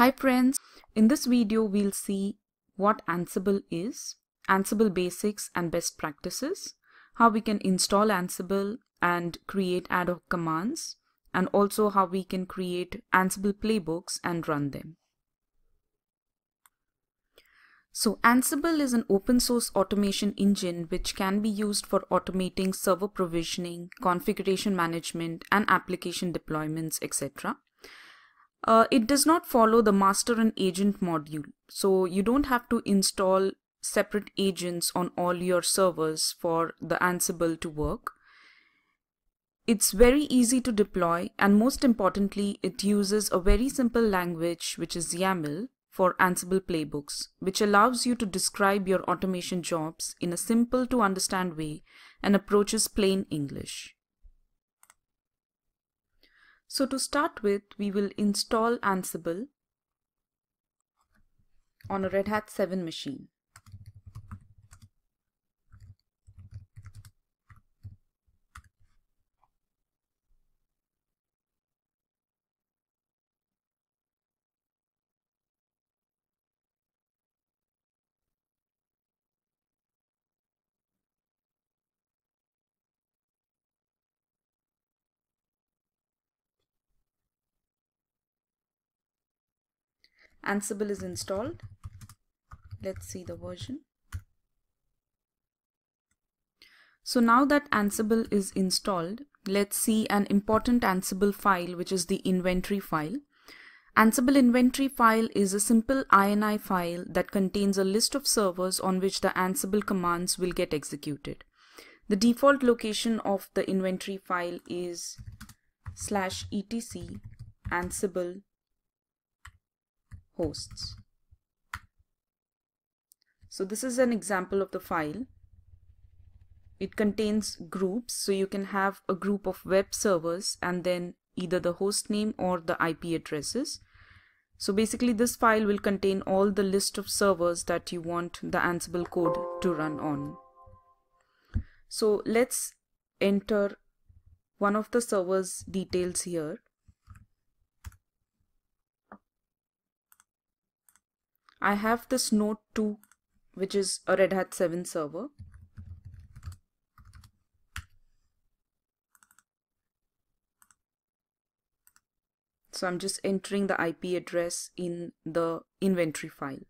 Hi friends, in this video we'll see what Ansible is, Ansible basics and best practices, how we can install Ansible and create ad hoc commands, and also how we can create Ansible playbooks and run them. So Ansible is an open source automation engine which can be used for automating server provisioning, configuration management, and application deployments, etc. It does not follow the master and agent module, so you don't have to install separate agents on all your servers for the Ansible to work. It's very easy to deploy, and most importantly, it uses a very simple language which is YAML for Ansible playbooks, which allows you to describe your automation jobs in a simple to understand way and approaches plain English. So to start with, we will install Ansible on a Red Hat 7 machine. Ansible is installed. Let's see the version. So now that Ansible is installed, let's see an important Ansible file, which is the inventory file. Ansible inventory file is a simple INI file that contains a list of servers on which the Ansible commands will get executed. The default location of the inventory file is /etc/ansible hosts. So this is an example of the file. It contains groups, so you can have a group of web servers and then either the host name or the IP addresses. So basically this file will contain all the list of servers that you want the Ansible code to run on. So let's enter one of the server's details here. I have this node 2, which is a Red Hat 7 server. So I'm just entering the IP address in the inventory file.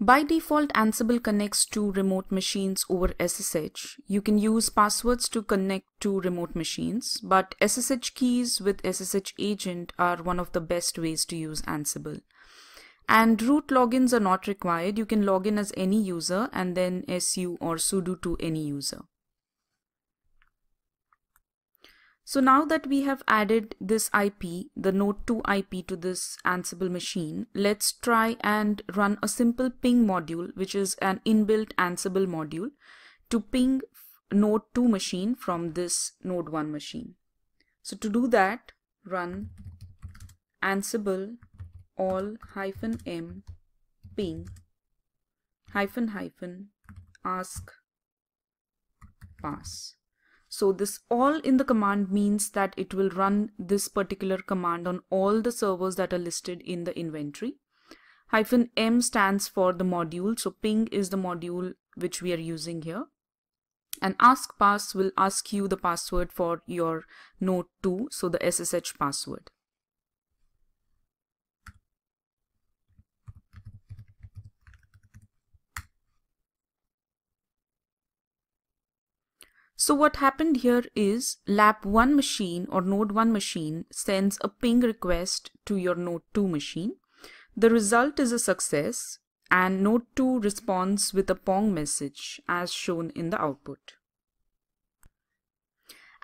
By default, Ansible connects to remote machines over SSH. You can use passwords to connect to remote machines, but SSH keys with SSH agent are one of the best ways to use Ansible. And root logins are not required. You can log in as any user and then su or sudo to any user. So now that we have added this IP, the node 2 IP to this Ansible machine, let's try and run a simple ping module, which is an inbuilt Ansible module, to ping node 2 machine from this node 1 machine. So to do that, run ansible all-m ping --ask pass. So this all in the command means that it will run this particular command on all the servers that are listed in the inventory. -m stands for the module. So ping is the module which we are using here. And ask pass will ask you the password for your node 2. So the SSH password. So what happened here is lap 1 machine or node 1 machine sends a ping request to your node 2 machine. The result is a success, and node 2 responds with a pong message as shown in the output.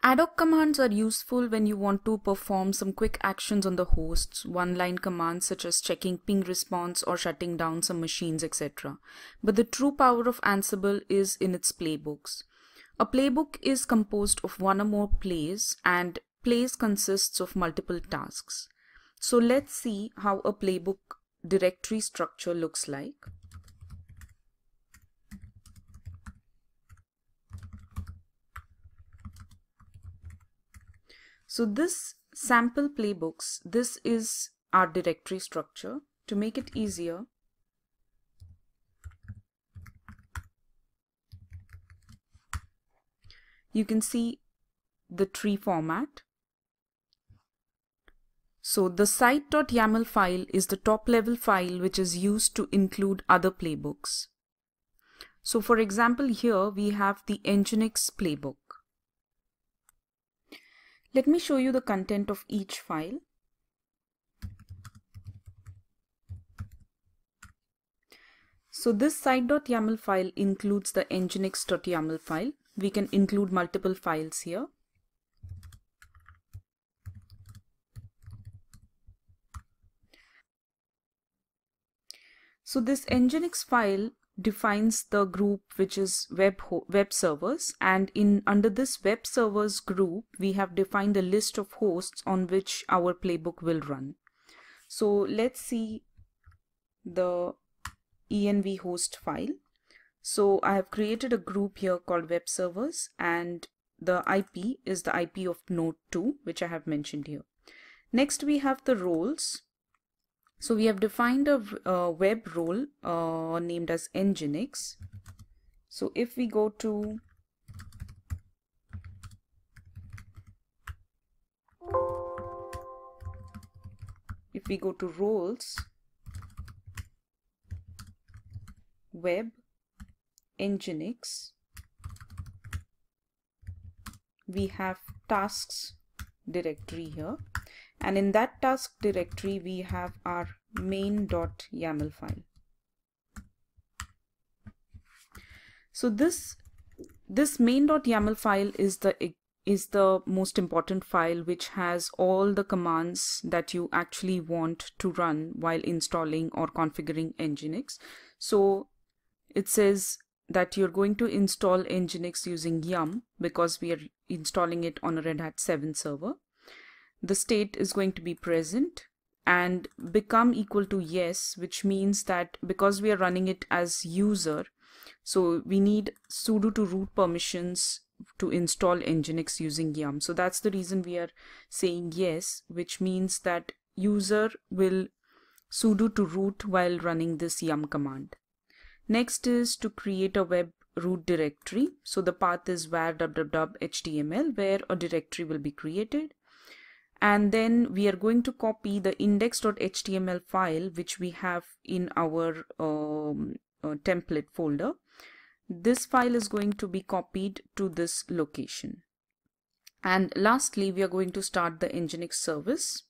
Ad hoc commands are useful when you want to perform some quick actions on the hosts, one-line commands such as checking ping response or shutting down some machines, etc. But the true power of Ansible is in its playbooks. A playbook is composed of one or more plays, and plays consists of multiple tasks. So let's see how a playbook directory structure looks like. So this sample playbooks. This is our directory structure. To make it easier, you can see the tree format. So the site.yaml file is the top level file which is used to include other playbooks. So for example, here we have the nginx playbook. Let me show you the content of each file. So this site.yaml file includes the nginx.yaml file. We can include multiple files here. So this nginx file defines the group which is web servers, and under this web servers group we have defined a list of hosts on which our playbook will run. So let's see the env host file. So I have created a group here called web servers, and the IP is the IP of node 2 which I have mentioned here. Next we have the roles. So we have defined a web role named as nginx. So if we go to roles, web, nginx, we have tasks directory here. And in that task directory, we have our main.yaml file. So this main.yaml file is the most important file which has all the commands that you actually want to run while installing or configuring nginx. So it says that you're going to install nginx using yum because we are installing it on a Red Hat 7 server. The state is going to be present and become equal to yes, which means that because we are running it as user, so we need sudo to root permissions to install nginx using yum. So that's the reason we are saying yes, which means that user will sudo to root while running this yum command. Next is to create a web root directory. So the path is var www.html where a directory will be created. And then we are going to copy the index.html file which we have in our template folder. This file is going to be copied to this location. And lastly, we are going to start the nginx service,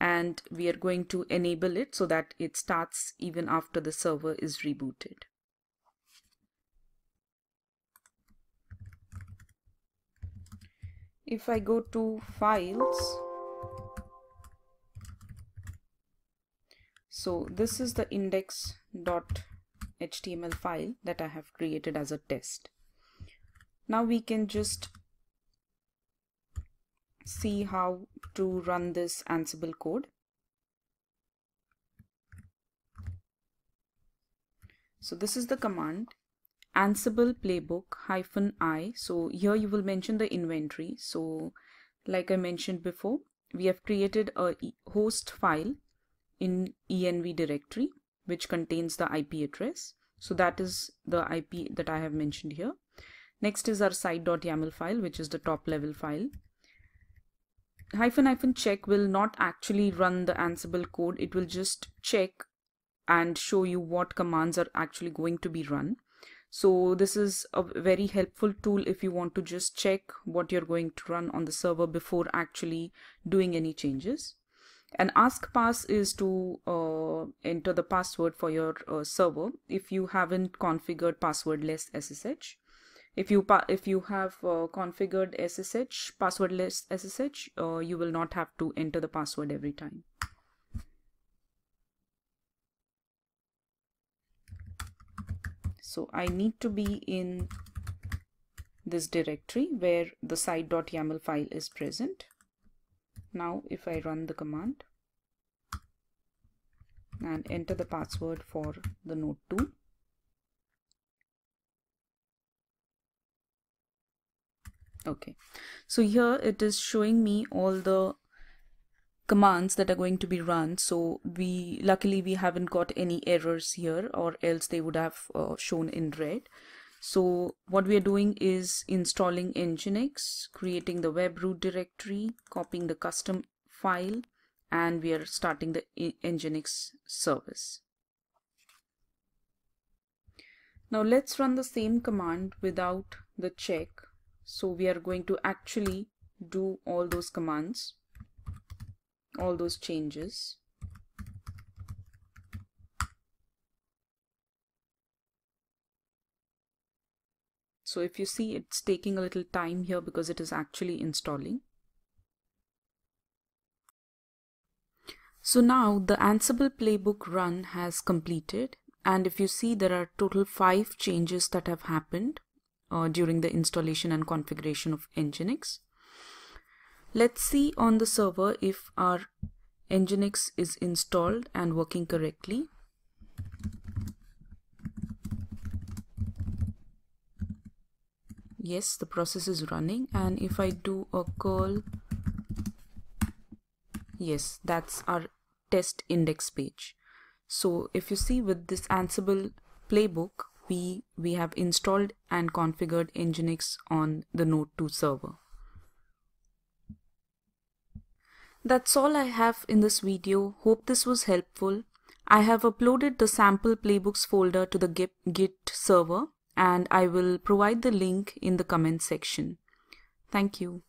and we are going to enable it so that it starts even after the server is rebooted. If I go to files, so this is the index.html file that I have created as a test. Now we can just see how to run this Ansible code. So this is the command Ansible playbook -i. So here you will mention the inventory. So like I mentioned before, we have created a host file in env directory which contains the IP address. So that is the IP that I have mentioned here. Next is our site.yaml file, which is the top level file. -- check will not actually run the Ansible code. It will just check and show you what commands are actually going to be run. So this is a very helpful tool if you want to just check what you're going to run on the server before actually doing any changes. An ask pass is to enter the password for your server if you haven't configured passwordless SSH. If you have configured SSH, passwordless SSH, you will not have to enter the password every time. So I need to be in this directory where the site.yaml file is present. Now if I run the command and enter the password for the node 2. Okay, so here it is showing me all the commands that are going to be run. So luckily we haven't got any errors here, or else they would have shown in red. So what we are doing is installing nginx, creating the web root directory, copying the custom file, and we are starting the nginx service. Now let's run the same command without the check. So we are going to actually do all those commands, all those changes. So if you see, it's taking a little time here because it is actually installing. So now the Ansible playbook run has completed, and if you see, there are total 5 changes that have happened during the installation and configuration of nginx. Let's see on the server if our nginx is installed and working correctly. Yes, the process is running, and if I do a curl, yes, that's our test index page. So if you see, with this Ansible playbook, we have installed and configured nginx on the Node 2 server. That's all I have in this video. Hope this was helpful. I have uploaded the sample playbooks folder to the Git server, and I will provide the link in the comment section. Thank you.